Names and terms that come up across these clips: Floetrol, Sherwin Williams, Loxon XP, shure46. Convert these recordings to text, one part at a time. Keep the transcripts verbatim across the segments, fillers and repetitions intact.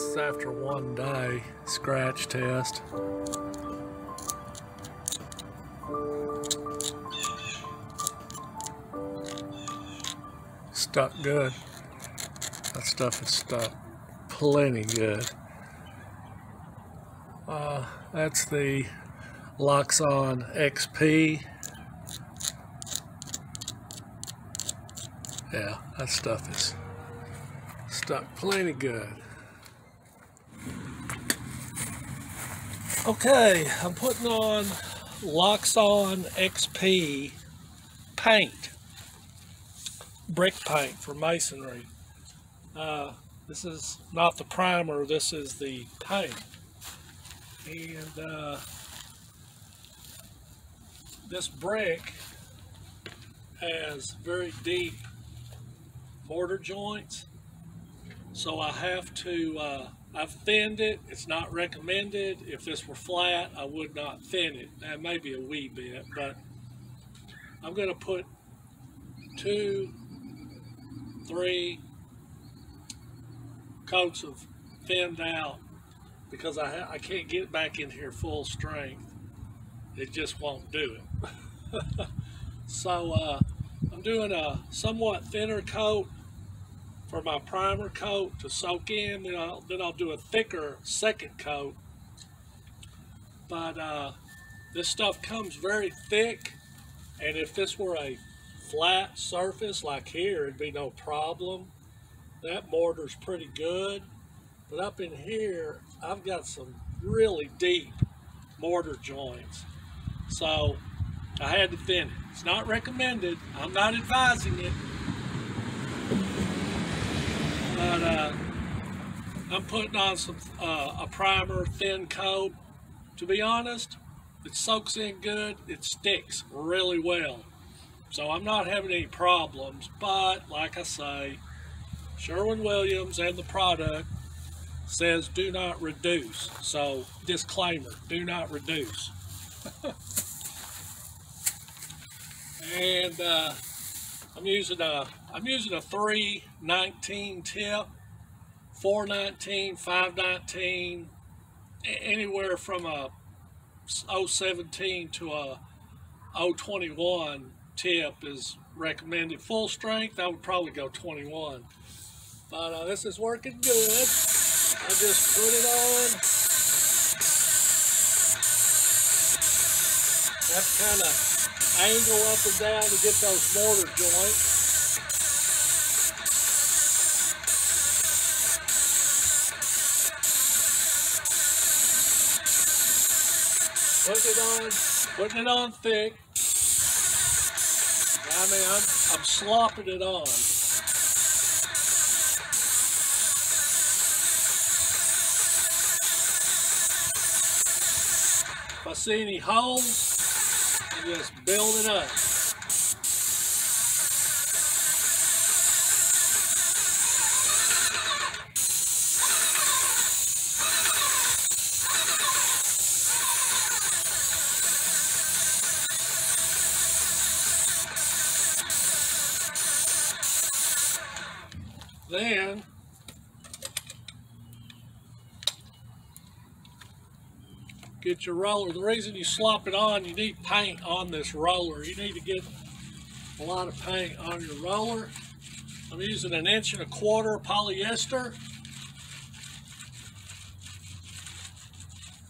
this is after one day scratch test. Stuck good. That stuff is stuck plenty good. Uh, that's the Loxon X P. Yeah, that stuff is stuck plenty good. Okay, I'm putting on Loxon X P paint, brick paint for masonry. Uh, this is not the primer, this is the paint. And uh, this brick has very deep mortar joints, so I have to, uh, I've thinned it. It's not recommended. If this were flat, I would not thin it. That may be a wee bit, but I'm going to put two, three coats of thinned out because I, ha I can't get back in here full strength. It just won't do it. So uh, I'm doing a somewhat thinner coat for my primer coat to soak in, then I'll, then I'll do a thicker second coat. But uh, this stuff comes very thick, and if this were a flat surface like here, it'd be no problem. That mortar's pretty good, but up in here, I've got some really deep mortar joints. So I had to thin it. It's not recommended. I'm not advising it. But uh, I'm putting on some uh, a primer, thin coat. To be honest, it soaks in good. It sticks really well. So I'm not having any problems. But like I say, Sherwin Williams and the product says do not reduce. So disclaimer, do not reduce. And uh, I'm using a I'm using a three nineteen tip, four nineteen, five nineteen, anywhere from a oh seventeen to a oh twenty-one tip is recommended. Full strength, I would probably go twenty-one. But uh, this is working good. I just put it on. That's kind of angle up and down to get those mortar joints. Putting it on, putting it on thick. I mean, I'm, I'm slopping it on. If I see any holes, I just build it up. Then get your roller. The reason you slop it on, you need paint on this roller. You need to get a lot of paint on your roller. I'm using an inch and a quarter polyester.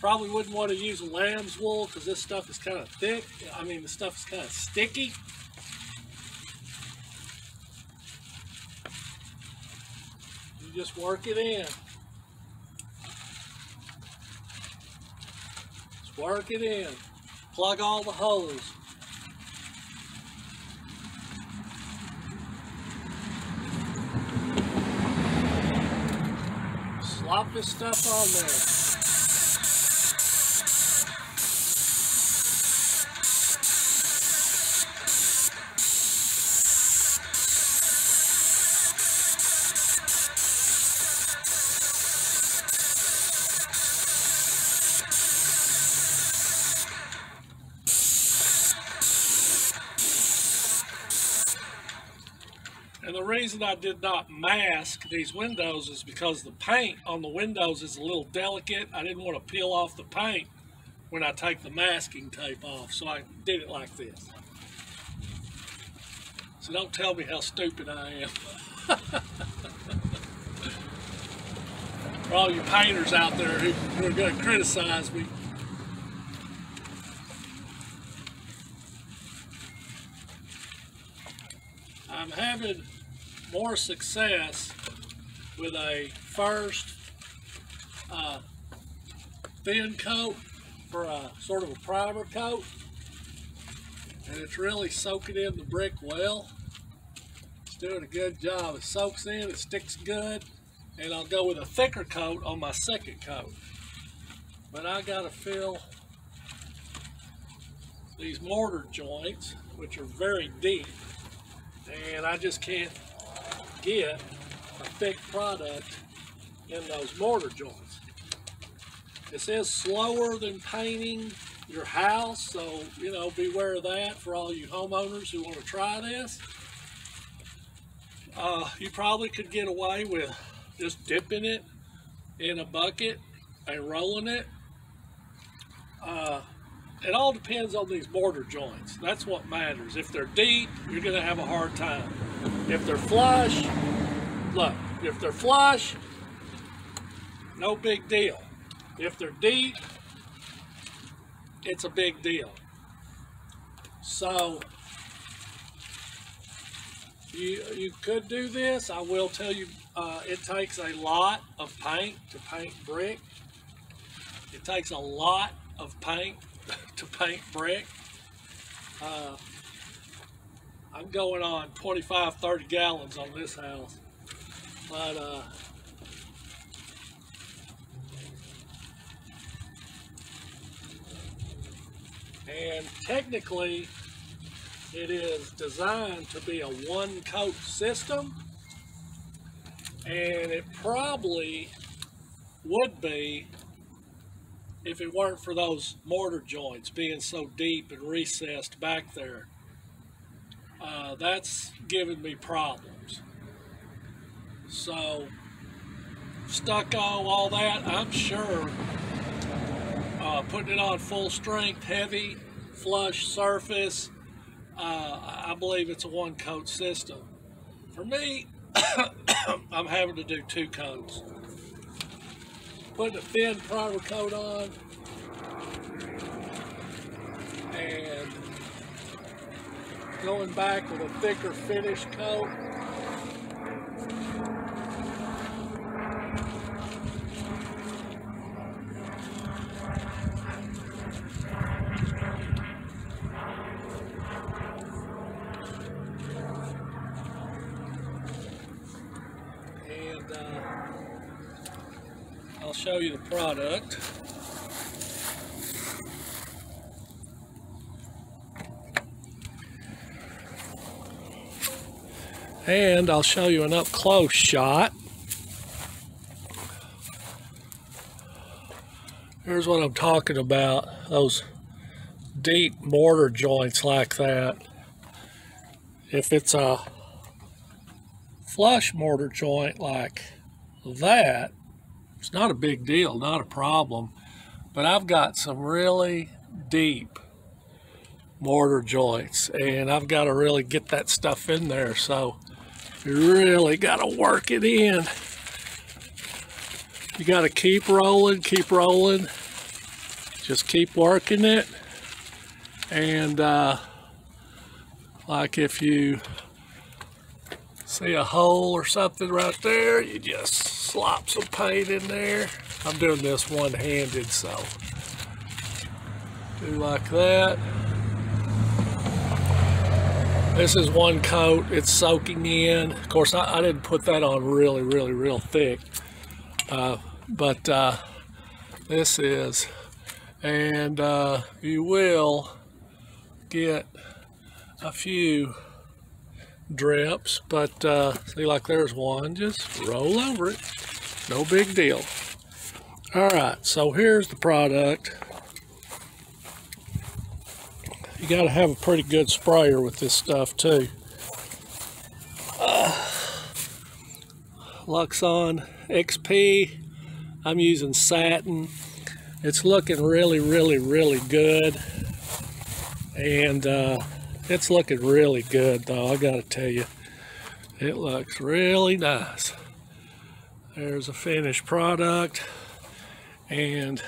Probably wouldn't want to use lamb's wool because this stuff is kind of thick. I mean, the stuff is kind of sticky. Just work it in. Just work it in. Plug all the holes. Slop this stuff on there. And the reason I did not mask these windows is because the paint on the windows is a little delicate. I didn't want to peel off the paint when I take the masking tape off, so I did it like this. So don't tell me how stupid I am. For all you painters out there who are going to criticize me. I'm having more success with a first uh, thin coat for a sort of a primer coat, and it's really soaking in the brick well. It's doing a good job. It soaks in, it sticks good, and I'll go with a thicker coat on my second coat. But I gotta fill these mortar joints, which are very deep, and I just can't get a thick product in those mortar joints. This is slower than painting your house, so, you know, beware of that for all you homeowners who want to try this. Uh, you probably could get away with just dipping it in a bucket and rolling it. Uh, It all depends on these mortar joints. That's what matters. If they're deep, you're going to have a hard time. If they're flush, look, if they're flush, no big deal. If they're deep, it's a big deal. So, you, you could do this. I will tell you, uh, it takes a lot of paint to paint brick. It takes a lot of paint to paint brick. Uh, I'm going on twenty-five, thirty gallons on this house. But uh, and technically it is designed to be a one coat system, and it probably would be if it weren't for those mortar joints being so deep and recessed back there. Uh, that's giving me problems. So, stucco, all that, I'm sure uh, putting it on full strength, heavy, flush surface, uh, I believe it's a one coat system. For me, I'm having to do two coats. Putting a thin primer coat on and going back with a thicker finish coat. And uh, I'll show you the product. And I'll show you an up-close shot. Here's what I'm talking about. Those deep mortar joints like that. If it's a flush mortar joint like that, it's not a big deal, not a problem, but I've got some really deep mortar joints, and I've got to really get that stuff in there, so you really got to work it in. You got to keep rolling, keep rolling, just keep working it, and uh, like if you see a hole or something right there, you just slop some paint in there. I'm doing this one-handed, so do like that. This is one coat. It's soaking in. Of course, I, I didn't put that on really, really, real thick. Uh, but uh, this is, and uh, you will get a few drips, but uh, see, like there's one, just roll over it, no big deal. All right, so here's the product. You got to have a pretty good sprayer with this stuff too. uh, Loxon X P. I'm using satin. It's looking really, really, really good. And uh, it's looking really good, though, I gotta tell you. It looks really nice. There's a finished product. And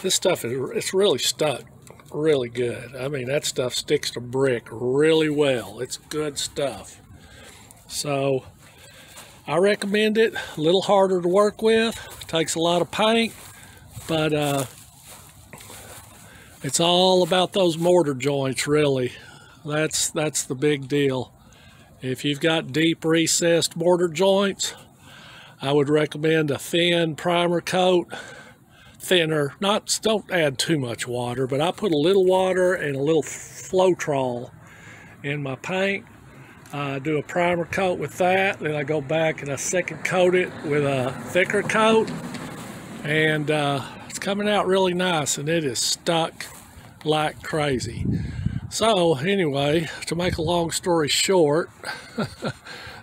this stuff, is it's really stuck really good. I mean, that stuff sticks to brick really well. It's good stuff. So, I recommend it. A little harder to work with. Takes a lot of paint. But uh, it's all about those mortar joints, really. That's, that's the big deal. If you've got deep recessed mortar joints, I would recommend a thin primer coat. Thinner. Not, don't add too much water, but I put a little water and a little Floetrol in my paint. I uh, do a primer coat with that, then I go back and I second coat it with a thicker coat, and uh, it's coming out really nice, and it is stuck like crazy. So anyway, to make a long story short,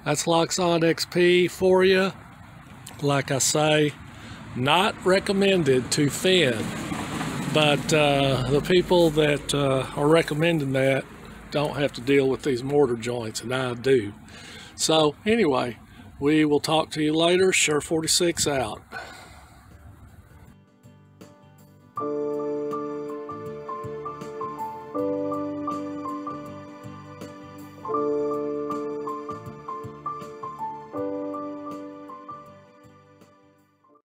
that's Loxon X P for you. Like I say, not recommended to thin, but uh, the people that uh, are recommending that don't have to deal with these mortar joints, and I do. So anyway, we will talk to you later. Sher forty-six out.